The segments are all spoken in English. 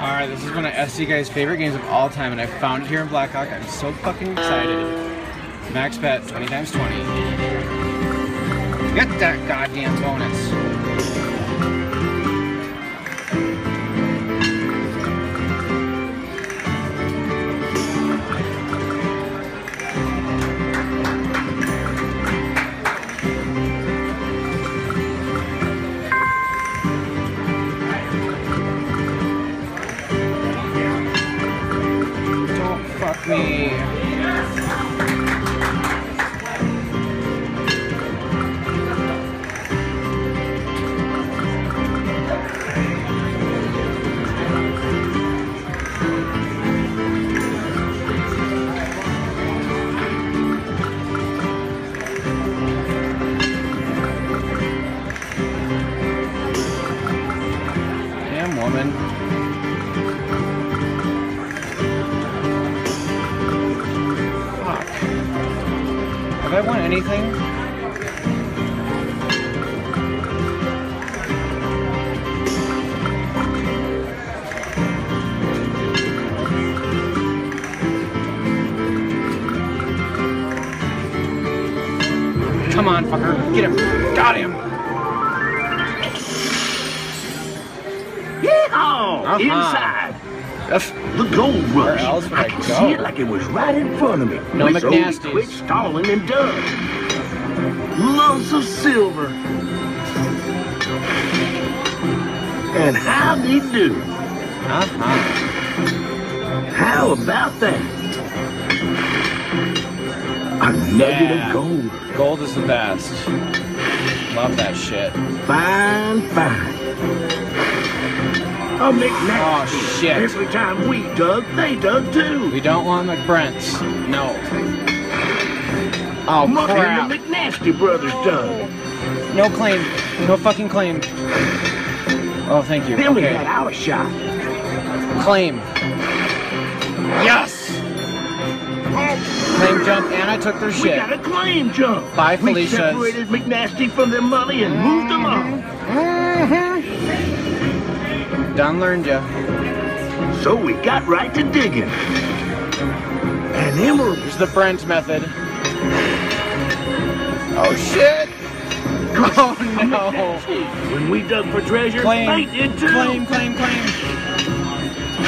Alright, this is one of SC Guy's favorite games of all time, and I found it here in Blackhawk. I'm so fucking excited. Max bet, 20 times 20. Get that goddamn bonus. Have I won anything? Come on, fucker. Get him. Got him. Yeehaw! Uh-huh. Inside. That's the gold rush. I can see it like it was right in front of me. No McNasty. Quit stalling and dug. Lumps of silver. And how'd he do? How about that? A nugget of gold. Gold is the best. Love that shit. Fine, fine. A McNasty. Oh, shit. Every time we dug, they dug too. We don't want McBrents. No. Oh, Muck crap. The McNasty brothers dug. No claim. No fucking claim. Oh, thank you. Then okay. We had our shot. Claim. Yes! Oh. Claim jump, and I took their shit. We got a claim jump. Bye, Felicia's. We separated McNasty from their money and moved them on. Don learned ya. So we got right to digging. An emerald. Here's the Brent method. Oh shit! Oh no! When we dug for treasure, they did too. Claim, claim, claim.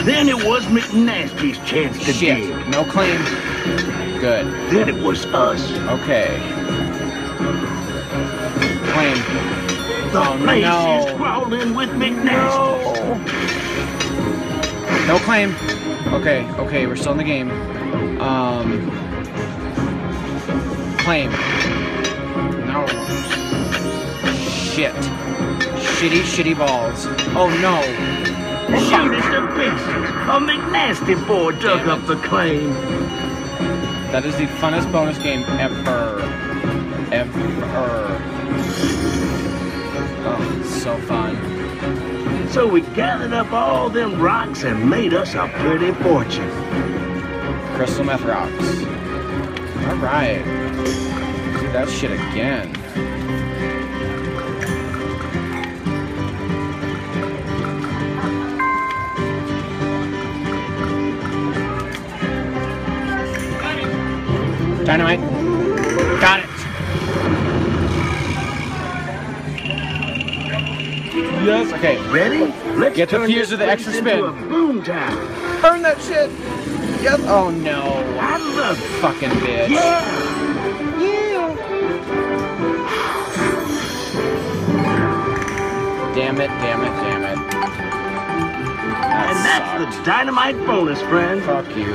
Then it was McNasty's chance to dig. Shit! No claim. Good. Then it was us. Okay. Claim. The place is crawling with McNasty. No claim. Okay, okay, we're still in the game. Claim. No. Shit. Shitty balls. Oh no. Shoot us to pieces. A McNasty boy dug up the claim. That is the funnest bonus game ever. Oh, it's so fun. So we gathered up all them rocks and made us a pretty fortune. Crystal meth rocks. Alright. Do that shit again. Dynamite. Got it. Yes. Okay. Ready? Let's get the fuse of the extra spin. Boom time. Burn that shit. Yes. Oh no. I love it. Fucking bitch. Yeah. Yeah. Damn it! Damn it! Damn it! And that's the dynamite bonus, friend. Fuck you.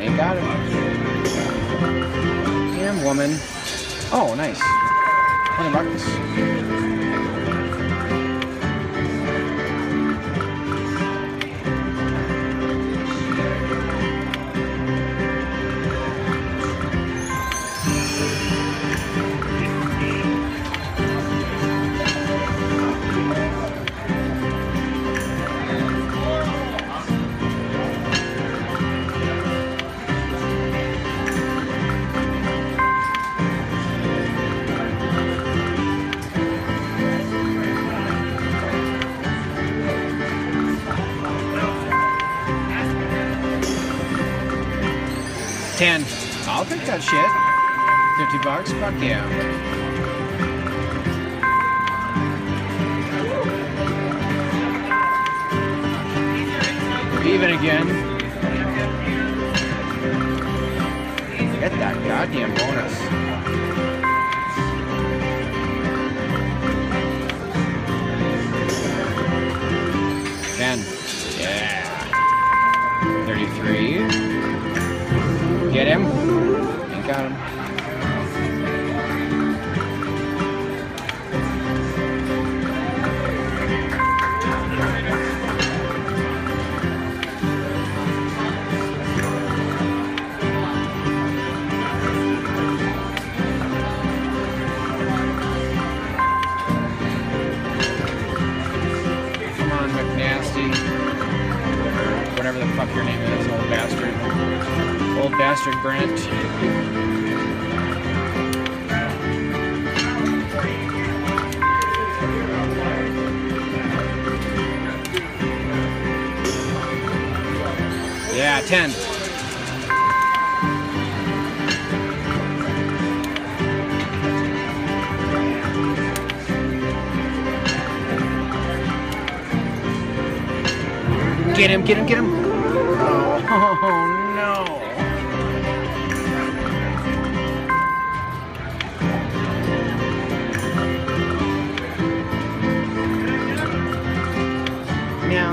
Ain't got it. Damn woman. Oh, nice. $20. $10. I'll take that shit. $50. Fuck yeah. Even again. Get that goddamn bonus. 10. Yeah. 33. Get him? Ain't got him. Come on, McNasty. Or whatever the fuck your name is, old bastard. Old bastard Brent. Yeah, 10. Get him, get him, get him. Oh, no. Meow,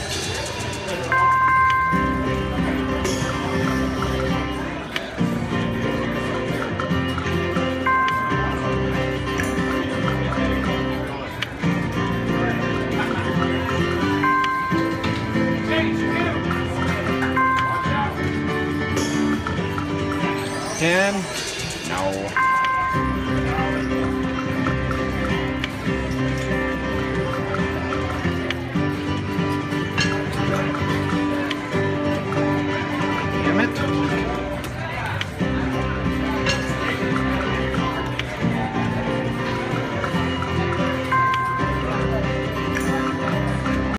No.